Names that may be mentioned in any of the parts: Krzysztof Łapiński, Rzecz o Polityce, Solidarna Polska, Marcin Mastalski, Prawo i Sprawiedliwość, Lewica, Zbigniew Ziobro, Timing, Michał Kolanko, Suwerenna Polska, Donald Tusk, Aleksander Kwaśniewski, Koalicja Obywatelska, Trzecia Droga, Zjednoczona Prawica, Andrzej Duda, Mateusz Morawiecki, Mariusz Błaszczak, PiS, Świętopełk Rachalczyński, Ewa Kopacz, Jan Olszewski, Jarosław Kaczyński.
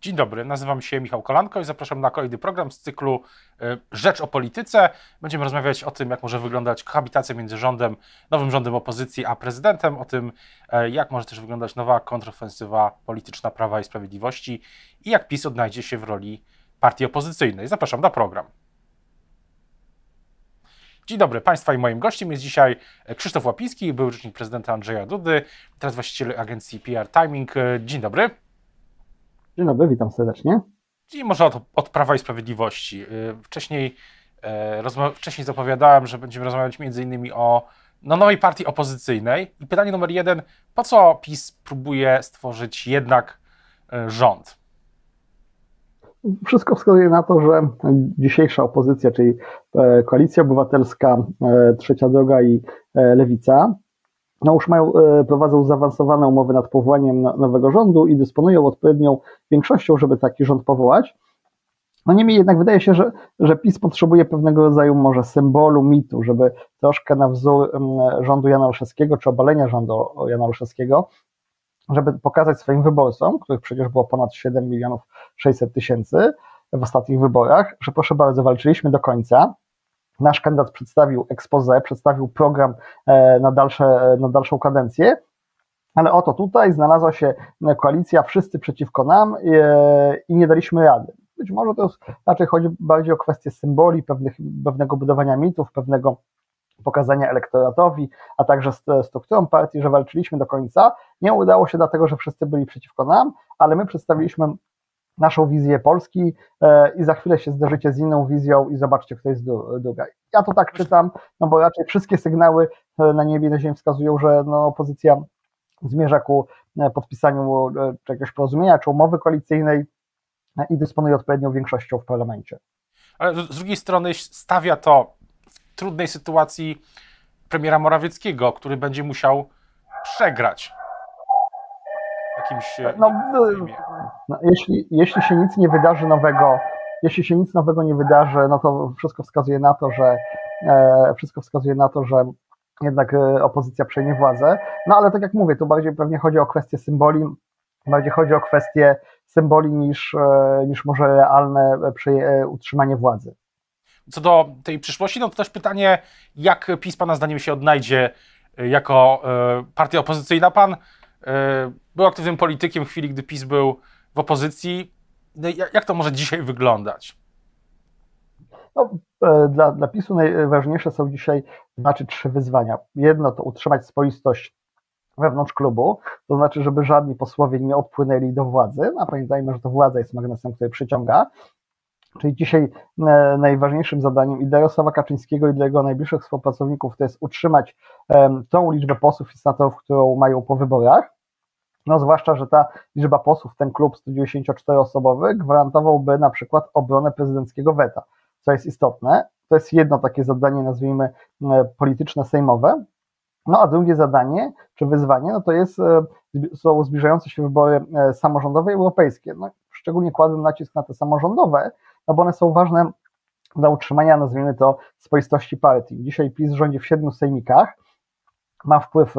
Dzień dobry, nazywam się Michał Kolanko i zapraszam na kolejny program z cyklu Rzecz o Polityce. Będziemy rozmawiać o tym, jak może wyglądać kohabitacja między nowym rządem opozycji a prezydentem, o tym, jak może też wyglądać nowa kontrofensywa polityczna Prawa i Sprawiedliwości i jak PiS odnajdzie się w roli partii opozycyjnej. Zapraszam na program. Dzień dobry Państwa i moim gościem jest dzisiaj Krzysztof Łapiński, były rzecznik prezydenta Andrzeja Dudy, teraz właściciel agencji PR Timing. Dzień dobry. Dzień dobry, witam serdecznie. I może od Prawa i Sprawiedliwości. Wcześniej zapowiadałem, że będziemy rozmawiać m.in. o nowej partii opozycyjnej. I pytanie numer jeden, po co PiS próbuje stworzyć jednak rząd? Wszystko wskazuje na to, że dzisiejsza opozycja, czyli Koalicja Obywatelska, Trzecia Droga i Lewica, no już prowadzą zaawansowane umowy nad powołaniem nowego rządu i dysponują odpowiednią większością, żeby taki rząd powołać. No niemniej jednak wydaje się, że PiS potrzebuje pewnego rodzaju może symbolu, mitu, żeby troszkę na wzór rządu Jana Olszewskiego czy obalenia rządu Jana Olszewskiego, żeby pokazać swoim wyborcom, których przecież było ponad 7 600 000 w ostatnich wyborach, że proszę bardzo, walczyliśmy do końca. Nasz kandydat przedstawił exposé, przedstawił program na dalszą kadencję, ale oto tutaj znalazła się koalicja wszyscy przeciwko nam i nie daliśmy rady. Być może to raczej chodzi bardziej o kwestię symboli, pewnego budowania mitów, pewnego pokazania elektoratowi, a także strukturą partii, że walczyliśmy do końca. Nie udało się dlatego, że wszyscy byli przeciwko nam, ale my przedstawiliśmy naszą wizję Polski i za chwilę się zderzycie z inną wizją i zobaczcie, kto jest druga. Ja to tak czytam, no bo raczej wszystkie sygnały na niebie i na ziemi wskazują, że no, opozycja zmierza ku podpisaniu czegoś porozumienia czy umowy koalicyjnej i dysponuje odpowiednią większością w parlamencie. Ale z drugiej strony stawia to w trudnej sytuacji premiera Morawieckiego, który będzie musiał przegrać. Jeśli się nic nie wydarzy nowego, no to wszystko wskazuje na to, że jednak opozycja przejmie władzę. No ale tak jak mówię, tu bardziej pewnie chodzi o kwestię symboli, niż może realne utrzymanie władzy. Co do tej przyszłości, no to też pytanie, jak PiS Pana zdaniem się odnajdzie jako partia opozycyjna? Pan był aktywnym politykiem w chwili, gdy PiS był w opozycji. No jak to może dzisiaj wyglądać? No, dla PiS-u najważniejsze są dzisiaj 2 czy 3 wyzwania. Jedno to utrzymać spoistość wewnątrz klubu, to znaczy, żeby żadni posłowie nie odpłynęli do władzy, a pamiętajmy, że to władza jest magnesem, który przyciąga. Czyli dzisiaj najważniejszym zadaniem i dla Jarosława Kaczyńskiego i dla jego najbliższych współpracowników to jest utrzymać tą liczbę posłów i senatorów, którą mają po wyborach. No zwłaszcza, że ta liczba posłów, ten klub 194-osobowy gwarantowałby na przykład obronę prezydenckiego weta, co jest istotne. To jest jedno takie zadanie, nazwijmy polityczne, sejmowe. No a drugie zadanie, czy wyzwanie, no to są zbliżające się wybory samorządowe i europejskie. No, szczególnie kładłem nacisk na te samorządowe, no bo one są ważne dla utrzymania, nazwijmy to, swoistości partii. Dzisiaj PiS rządzi w 7 sejmikach, ma wpływ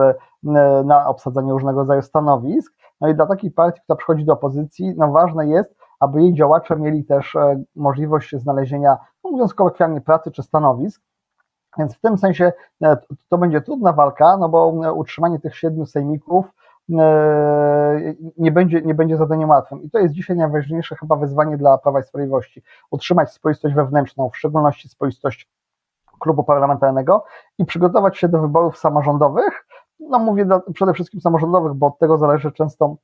na obsadzanie różnego rodzaju stanowisk, no i dla takiej partii, która przychodzi do opozycji, no ważne jest, aby jej działacze mieli też możliwość znalezienia, no mówiąc kolokwialnie, pracy czy stanowisk, więc w tym sensie to będzie trudna walka, no bo utrzymanie tych 7 sejmików nie będzie zadaniem łatwym. I to jest dzisiaj najważniejsze chyba wyzwanie dla Prawa i Sprawiedliwości. Utrzymać spoistość wewnętrzną, w szczególności spoistość klubu parlamentarnego i przygotować się do wyborów samorządowych. No mówię przede wszystkim samorządowych, bo od tego zależy często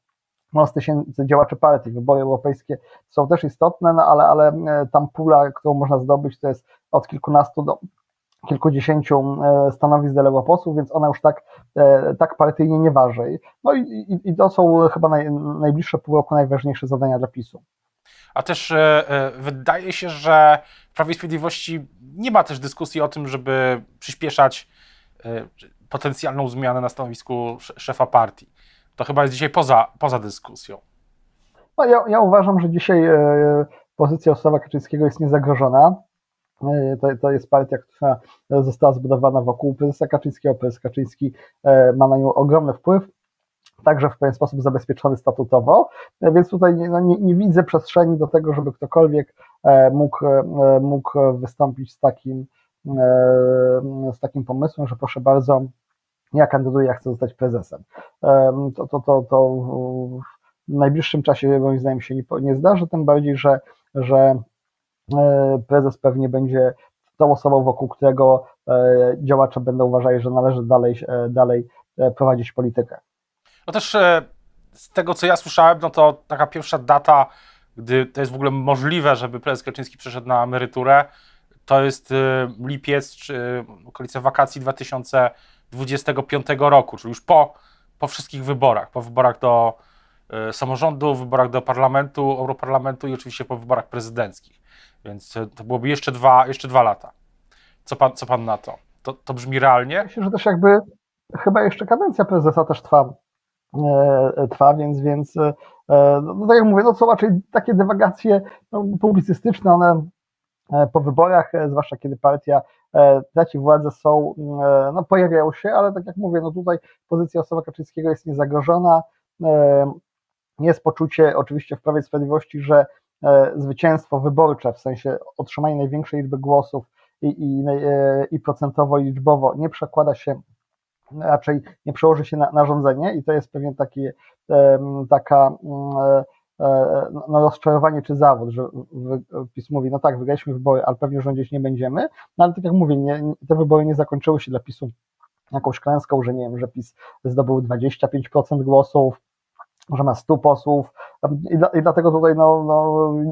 mnóstwo tysięcy działaczy partii. Wybory europejskie są też istotne, no ale tam pula, którą można zdobyć, to jest od kilkunastu do kilkudziesięciu stanowisk dla europosłów, więc ona już tak partyjnie nie waży. No i to są chyba najbliższe pół roku najważniejsze zadania dla PiS-u. A też wydaje się, że w Prawie i Sprawiedliwości nie ma też dyskusji o tym, żeby przyspieszać potencjalną zmianę na stanowisku szefa partii. To chyba jest dzisiaj poza dyskusją. No ja uważam, że dzisiaj pozycja Jarosława Kaczyńskiego jest niezagrożona. To jest partia, która została zbudowana wokół prezesa Kaczyńskiego. Prezes Kaczyński ma na nią ogromny wpływ. także w pewien sposób zabezpieczony statutowo, więc tutaj nie widzę przestrzeni do tego, żeby ktokolwiek mógł wystąpić z takim pomysłem, że proszę bardzo, ja kandyduję, ja chcę zostać prezesem. To w najbliższym czasie moim zdaniem się nie zdarzy, tym bardziej, że prezes pewnie będzie tą osobą, wokół którego działacze będą uważali, że należy dalej prowadzić politykę. No też z tego, co ja słyszałem, no to taka pierwsza data, gdy to jest w ogóle możliwe, żeby prezes Kaczyński przeszedł na emeryturę, to jest lipiec, czy okolice wakacji 2025 roku, czyli już po wszystkich wyborach, po wyborach do samorządu, wyborach do parlamentu, europarlamentu i oczywiście po wyborach prezydenckich. Więc to byłoby jeszcze dwa lata. Co pan na to? To brzmi realnie? Myślę, że też jakby chyba jeszcze kadencja prezesa też trwa, więc no, tak jak mówię, no są raczej takie dywagacje publicystyczne, one po wyborach, zwłaszcza kiedy partia traci władzę, są, no pojawiają się, ale tak jak mówię, no tutaj pozycja Jarosława Kaczyńskiego jest niezagrożona, jest poczucie oczywiście w Prawie i Sprawiedliwości, że zwycięstwo wyborcze, w sensie otrzymanie największej liczby głosów i procentowo i liczbowo nie przekłada się, raczej nie przełoży się na rządzenie i to jest pewien taki no rozczarowanie czy zawód, że PiS mówi, no tak, wygraliśmy wybory, ale pewnie rządzić nie będziemy, no ale tak jak mówię, te wybory nie zakończyły się dla PiS-u jakąś klęską, że nie wiem, że PiS zdobył 25% głosów, że ma 100 posłów i dlatego tutaj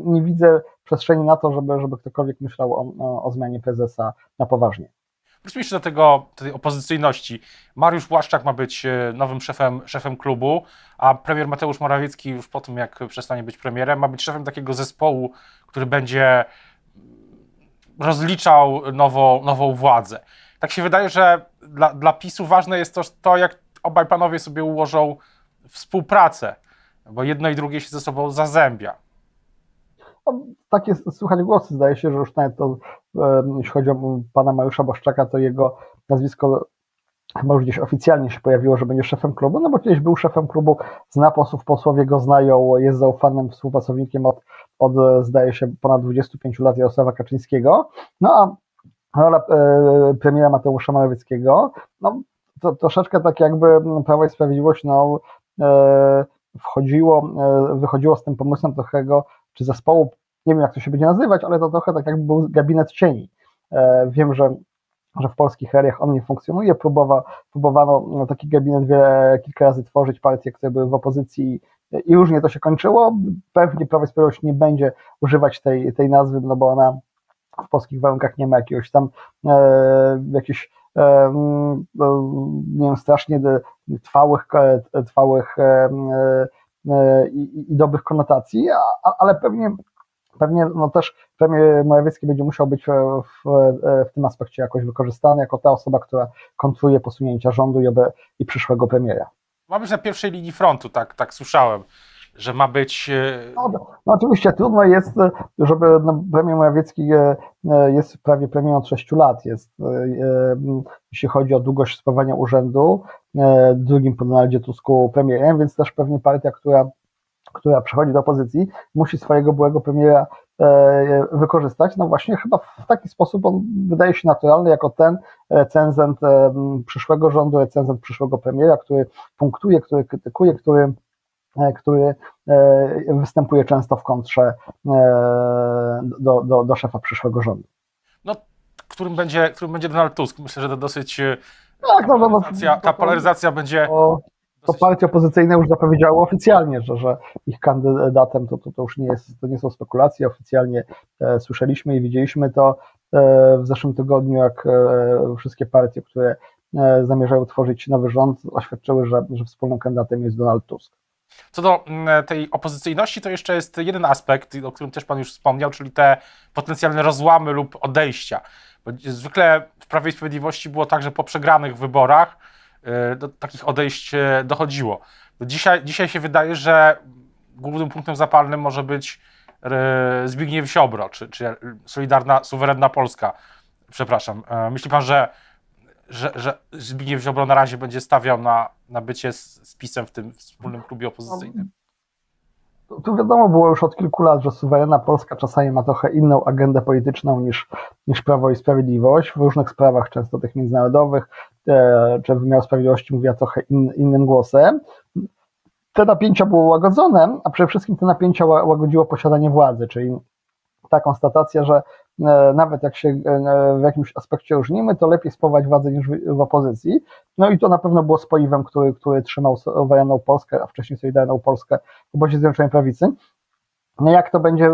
nie widzę przestrzeni na to, żeby ktokolwiek myślał o zmianie prezesa na poważnie. Wróćmy jeszcze do tej opozycyjności. Mariusz Błaszczak ma być nowym szefem klubu, a premier Mateusz Morawiecki już po tym, jak przestanie być premierem, ma być szefem takiego zespołu, który będzie rozliczał nową władzę. Tak się wydaje, że dla PiS-u ważne jest to, jak obaj panowie sobie ułożą współpracę, bo jedno i drugie się ze sobą zazębia. No, takie słychać głosy, zdaje się, że już nawet to, jeśli chodzi o pana Mariusza Błaszczaka, to jego nazwisko chyba już gdzieś oficjalnie się pojawiło, że będzie szefem klubu, no bo kiedyś był szefem klubu, zna posłów, posłowie go znają, jest zaufanym współpracownikiem od zdaje się, ponad 25 lat Jarosława Kaczyńskiego, no a rola premiera Mateusza Morawieckiego, no to troszeczkę tak jakby Prawo i Sprawiedliwość, no wychodziło z tym pomysłem trochę czy zespołu, nie wiem jak to się będzie nazywać, ale to trochę tak jakby był gabinet cieni. Wiem, że w polskich realiach on nie funkcjonuje, próbowano taki gabinet kilka razy tworzyć, partie, które były w opozycji i różnie to się kończyło. Pewnie Prawo i Sprawiedliwość nie będzie używać tej nazwy, no bo ona w polskich warunkach nie ma jakiegoś tam nie wiem, strasznie trwałych i dobrych konotacji, ale pewnie no też premier Morawiecki będzie musiał być w tym aspekcie jakoś wykorzystany jako ta osoba, która kontruje posunięcia rządu i przyszłego premiera. Ma być na pierwszej linii frontu, tak słyszałem, że ma być... No oczywiście trudno jest, żeby premier Morawiecki jest prawie premierem od 6 lat, jeśli chodzi o długość sprawowania urzędu, drugim po Donaldzie Tusku premierem, więc też pewnie partia, która przechodzi do opozycji, musi swojego byłego premiera wykorzystać. No właśnie chyba w taki sposób on wydaje się naturalny, jako ten recenzent przyszłego rządu, recenzent przyszłego premiera, który punktuje, który krytykuje, który występuje często w kontrze do szefa przyszłego rządu. No, którym będzie Donald Tusk. Myślę, że to dosyć... Tak, ta polaryzacja będzie... To partie opozycyjne już zapowiedziały oficjalnie, że ich kandydatem to już nie jest, to nie są spekulacje, oficjalnie słyszeliśmy i widzieliśmy to w zeszłym tygodniu, jak wszystkie partie, które zamierzają tworzyć nowy rząd, oświadczyły, że wspólnym kandydatem jest Donald Tusk. Co do tej opozycyjności, to jeszcze jest jeden aspekt, o którym też pan już wspomniał, czyli te potencjalne rozłamy lub odejścia. Bo zwykle w Prawie i Sprawiedliwości było tak, że po przegranych wyborach do takich odejść dochodziło. Dzisiaj się wydaje, że głównym punktem zapalnym może być Zbigniew Ziobro, czy Solidarna, Suwerenna Polska. Przepraszam. Myśli pan, że że Zbigniew Ziobro na razie będzie stawiał na bycie z PiS-em w tym wspólnym klubie opozycyjnym? Tu wiadomo było już od kilku lat, że Suwerenna Polska czasami ma trochę inną agendę polityczną niż Prawo i Sprawiedliwość. W różnych sprawach, często tych międzynarodowych, czy wymiar sprawiedliwości mówiła trochę innym głosem. Te napięcia było łagodzone, a przede wszystkim te napięcia łagodziło posiadanie władzy, czyli ta konstatacja, że nawet jak się w jakimś aspekcie różnimy, to lepiej sprawować władzę niż w opozycji. No i to na pewno było spoiwem, który trzymał Suwerenną Polskę, a wcześniej Solidarną Polskę w obozie Zjednoczonej Prawicy. Jak to będzie,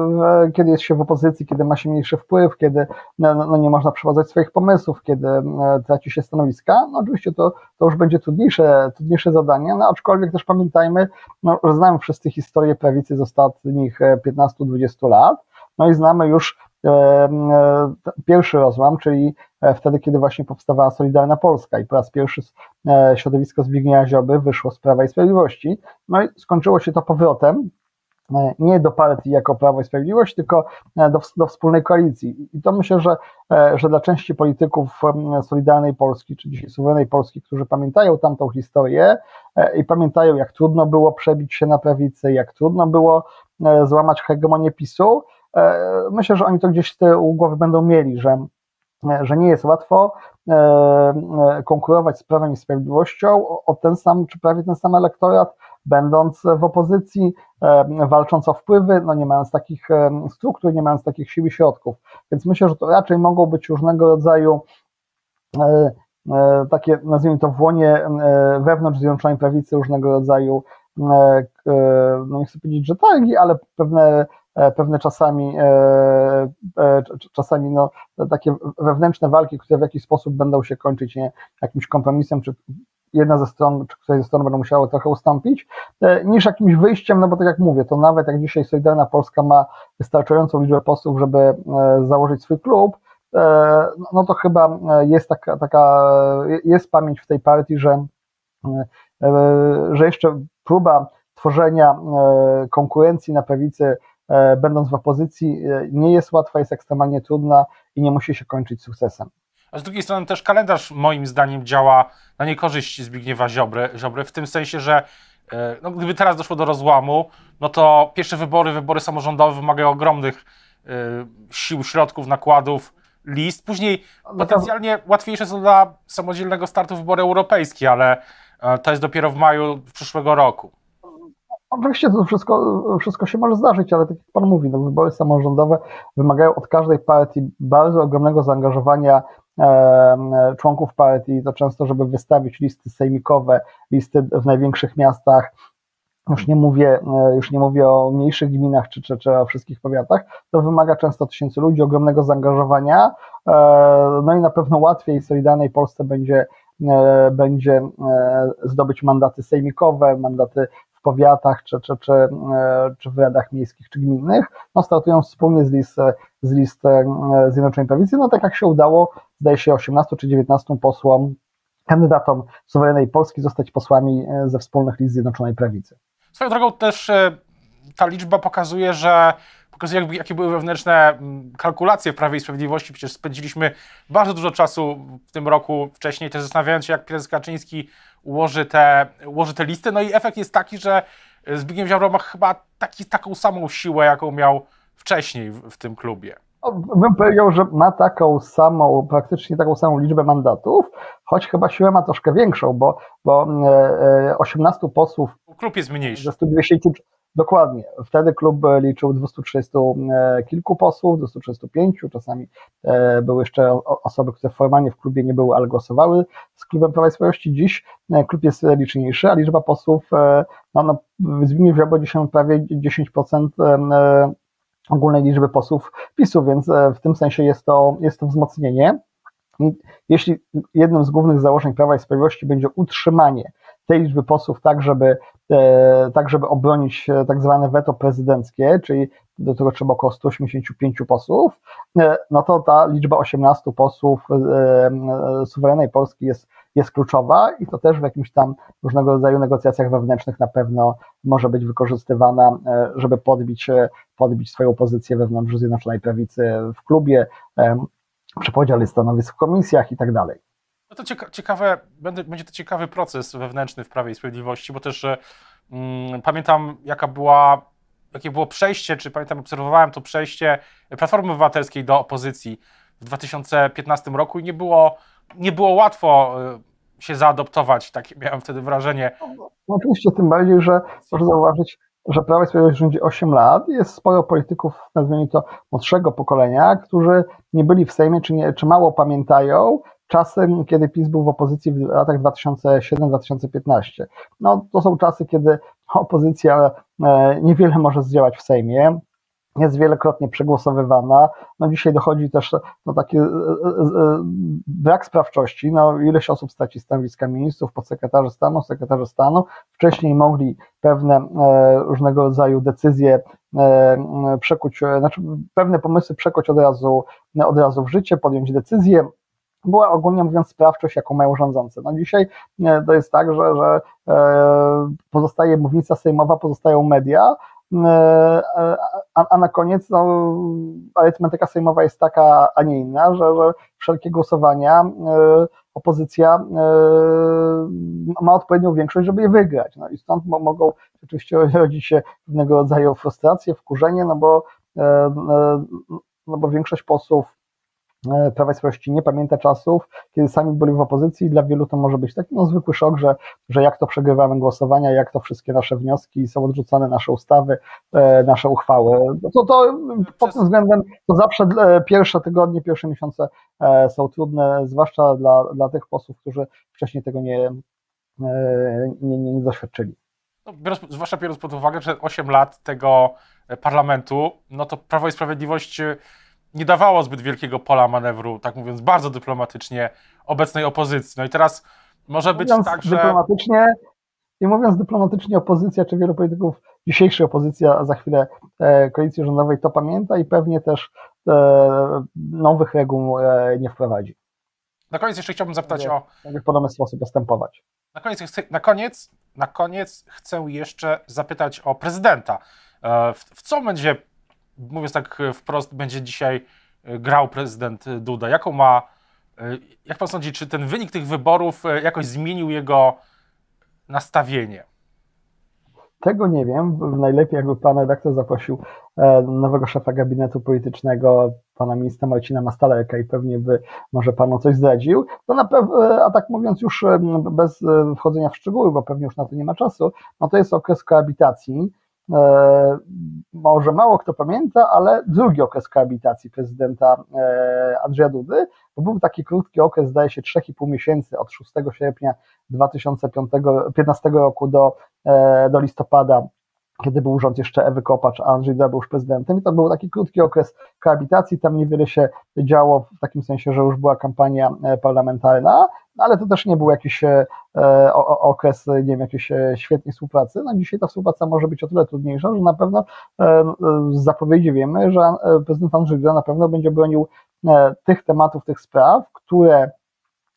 kiedy jest się w opozycji, kiedy ma się mniejszy wpływ, kiedy nie można przeprowadzać swoich pomysłów, kiedy traci się stanowiska? No oczywiście to już będzie trudniejsze zadanie, no aczkolwiek też pamiętajmy, że znamy wszyscy historię prawicy z ostatnich 15-20 lat, no i znamy już pierwszy rozłam, czyli wtedy, kiedy właśnie powstawała Solidarna Polska i po raz pierwszy środowisko Zbigniewa Ziobry wyszło z Prawa i Sprawiedliwości. No i skończyło się to powrotem nie do partii jako Prawo i Sprawiedliwość, tylko do wspólnej koalicji. I to myślę, że dla części polityków Solidarnej Polski, czy dzisiaj Suwerennej Polski, którzy pamiętają tamtą historię i pamiętają, jak trudno było przebić się na prawicę, jak trudno było złamać hegemonię PiS-u, myślę, że oni to gdzieś z tyłu głowy będą mieli, że nie jest łatwo konkurować z Prawem i Sprawiedliwością o ten sam, czy prawie ten sam elektorat, będąc w opozycji, walcząc o wpływy, no nie mając takich struktur, nie mając takich sił i środków. Więc myślę, że to raczej mogą być różnego rodzaju takie, nazwijmy to, włonie wewnątrz Zjednoczonej Prawicy, różnego rodzaju, no nie chcę powiedzieć, że targi, ale pewne czasami no, takie wewnętrzne walki, które w jakiś sposób będą się kończyć jakimś kompromisem, czy jedna ze stron, czy któraś ze stron będą musiały trochę ustąpić, niż jakimś wyjściem, no bo tak jak mówię, to nawet jak dzisiaj Solidarna Polska ma wystarczającą liczbę posłów, żeby założyć swój klub, no to chyba jest jest pamięć w tej partii, że jeszcze próba tworzenia konkurencji na prawicy, będąc w opozycji, nie jest łatwa, jest ekstremalnie trudna i nie musi się kończyć sukcesem. A z drugiej strony też kalendarz moim zdaniem działa na niekorzyść Zbigniewa Ziobry w tym sensie, że no, gdyby teraz doszło do rozłamu, no to pierwsze wybory samorządowe wymagają ogromnych sił, środków, nakładów, list. Później potencjalnie łatwiejsze są dla samodzielnego startu wybory europejskie, ale to jest dopiero w maju przyszłego roku. Oczywiście to wszystko się może zdarzyć, ale tak jak pan mówi, no wybory samorządowe wymagają od każdej partii bardzo ogromnego zaangażowania członków partii, to często, żeby wystawić listy sejmikowe, listy w największych miastach, już nie mówię o mniejszych gminach czy o wszystkich powiatach, to wymaga często tysięcy ludzi, ogromnego zaangażowania, no i na pewno łatwiej Solidarnej Polsce będzie zdobyć mandaty sejmikowe, mandaty w powiatach, czy w radach miejskich, czy gminnych, no startują wspólnie z list Zjednoczonej Prawicy, no tak jak się udało, zdaje się 18 czy 19 posłom, kandydatom Suwerennej Polski zostać posłami ze wspólnych list Zjednoczonej Prawicy. Swoją drogą też ta liczba pokazuje, jakie były wewnętrzne kalkulacje w Prawie i Sprawiedliwości. Przecież spędziliśmy bardzo dużo czasu w tym roku wcześniej też zastanawiając się, jak prezes Kaczyński ułoży te listy. No i efekt jest taki, że Zbigniew Ziobro ma chyba taką samą siłę, jaką miał wcześniej w tym klubie. Bym powiedział, że ma praktycznie taką samą liczbę mandatów, choć chyba siłę ma troszkę większą, bo 18 posłów... Klub jest mniejszy. Ze 120, dokładnie. Wtedy klub liczył 230 kilku posłów, 235, czasami były jeszcze osoby, które formalnie w klubie nie były, ale głosowały z klubem Prawa i Sprawiedliwości. Dziś klub jest liczniejszy, a liczba posłów Zbigniew Ziobro prawie 10% ogólnej liczby posłów PiS-u, więc w tym sensie jest to wzmocnienie. Jeśli jednym z głównych założeń Prawa i Sprawiedliwości będzie utrzymanie tej liczby posłów tak żeby obronić tak zwane weto prezydenckie, czyli do tego trzeba około 185 posłów, no to ta liczba 18 posłów Suwerennej Polski jest kluczowa i to też w jakimś tam różnego rodzaju negocjacjach wewnętrznych na pewno może być wykorzystywana, żeby podbić swoją pozycję wewnątrz Zjednoczonej Prawicy w klubie, przy podziale stanowisk w komisjach i tak dalej. No to ciekawe, będzie to ciekawy proces wewnętrzny w Prawie i Sprawiedliwości, bo też pamiętam, jakie było przejście, czy pamiętam, obserwowałem to przejście Platformy Obywatelskiej do opozycji w 2015 roku i nie było łatwo się zaadoptować, takie miałem wtedy wrażenie. No, oczywiście, tym bardziej, że proszę zauważyć, że Prawo i Sprawiedliwość rządzi 8 lat i jest sporo polityków, nazwijmy to, młodszego pokolenia, którzy nie byli w Sejmie, czy mało pamiętają czasy, kiedy PiS był w opozycji w latach 2007-2015. No, to są czasy, kiedy opozycja niewiele może zdziałać w Sejmie, jest wielokrotnie przegłosowywana. No dzisiaj dochodzi też taki brak sprawczości. No ileś osób straci stanowiska ministrów, podsekretarzy stanu, sekretarzy stanu. Wcześniej mogli pewne różnego rodzaju decyzje przekuć, znaczy pewne pomysły przekuć od razu w życie, podjąć decyzję. Była ogólnie mówiąc sprawczość, jaką mają rządzący. No dzisiaj to jest tak, że pozostaje mównica sejmowa, pozostają media, a na koniec no, arytmetyka sejmowa jest taka, a nie inna, że wszelkie głosowania opozycja ma odpowiednią większość, żeby je wygrać. No i stąd mogą rzeczywiście rodzić się pewnego rodzaju frustracje, wkurzenie, no bo większość posłów Prawa i Sprawiedliwości nie pamięta czasów, kiedy sami byli w opozycji i dla wielu to może być taki zwykły szok, że jak to przegrywamy głosowania, jak to wszystkie nasze wnioski są odrzucane, nasze ustawy, nasze uchwały. To pod tym względem to zawsze pierwsze tygodnie, pierwsze miesiące są trudne, zwłaszcza dla tych posłów, którzy wcześniej tego nie doświadczyli. No, zwłaszcza biorąc pod uwagę, że 8 lat tego parlamentu, no to Prawo i Sprawiedliwość nie dawało zbyt wielkiego pola manewru, tak mówiąc bardzo dyplomatycznie, obecnej opozycji. No i teraz może być tak, że... Mówiąc dyplomatycznie, opozycja, czy wielu polityków, dzisiejsza opozycja, a za chwilę koalicji rządowej to pamięta i pewnie też nowych reguł nie wprowadzi. Na koniec jeszcze chciałbym zapytać o... W podobny sposób postępować. Na koniec chcę jeszcze zapytać o prezydenta. W co będzie... Mówiąc tak wprost, będzie dzisiaj grał prezydent Duda. Jak pan sądzi, czy ten wynik tych wyborów jakoś zmienił jego nastawienie? Tego nie wiem. Najlepiej jakby pan redaktor zaprosił nowego szefa gabinetu politycznego, pana ministra Marcina Mastaleka i pewnie by może panu coś zdradził. To na pewno, a tak mówiąc już bez wchodzenia w szczegóły, bo pewnie już na to nie ma czasu, no to jest okres koabitacji. Może mało kto pamięta, ale drugi okres koabitacji prezydenta Andrzeja Dudy, bo był taki krótki okres, zdaje się 3,5 miesięcy od 6 sierpnia 2015 roku do listopada, kiedy był rząd jeszcze Ewy Kopacz, a Andrzej Duda był już prezydentem. I to był taki krótki okres koabitacji, tam niewiele się działo w takim sensie, że już była kampania parlamentarna, ale to też nie był jakiś okres, nie wiem, jakiejś świetnej współpracy. No dzisiaj ta współpraca może być o tyle trudniejsza, że na pewno z zapowiedzi wiemy, że prezydent Andrzej Duda na pewno będzie bronił tych tematów, tych spraw, które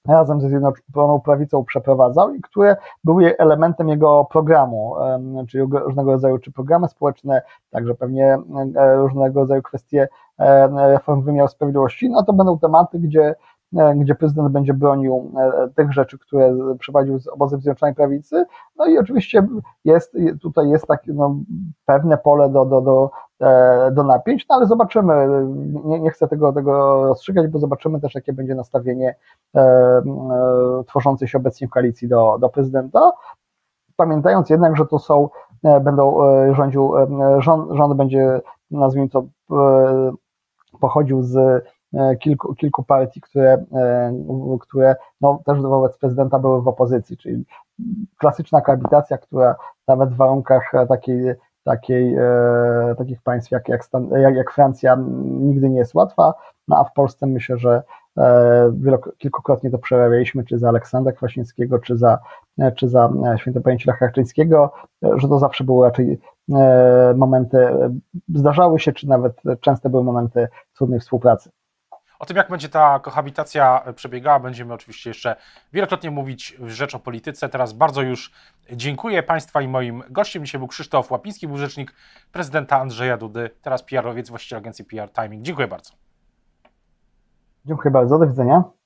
razem ze Zjednoczoną Prawicą przeprowadzał i które były elementem jego programu, czyli różnego rodzaju czy programy społeczne, także pewnie różnego rodzaju kwestie reform wymiaru sprawiedliwości. No to będą tematy, gdzie prezydent będzie bronił tych rzeczy, które przeprowadził z obozem Zjednoczonej Prawicy. No i oczywiście tutaj jest takie pewne pole do napięć, no ale zobaczymy. Nie chcę tego rozstrzygać, bo zobaczymy też, jakie będzie nastawienie tworzącej się obecnie koalicji do prezydenta. Pamiętając jednak, że to są, rząd będzie, nazwijmy to, pochodził z kilku partii, które no, też wobec prezydenta były w opozycji, czyli klasyczna koabitacja, która nawet w warunkach takich państw jak Francja nigdy nie jest łatwa, no, a w Polsce myślę, że kilkukrotnie to przerabialiśmy, czy za Aleksandra Kwaśniewskiego, czy za Świętopełka Rachalczyńskiego, że to zawsze były raczej momenty, zdarzały się, czy nawet często były momenty trudnej współpracy. O tym, jak będzie ta kohabitacja przebiegała, będziemy oczywiście jeszcze wielokrotnie mówić w Rzecz o Polityce. Teraz bardzo już dziękuję Państwa i moim gościem. Dzisiaj był Krzysztof Łapiński, był rzecznik prezydenta Andrzeja Dudy, teraz PR-owiec, właściciel agencji PR Timing. Dziękuję bardzo. Dziękuję bardzo, do widzenia.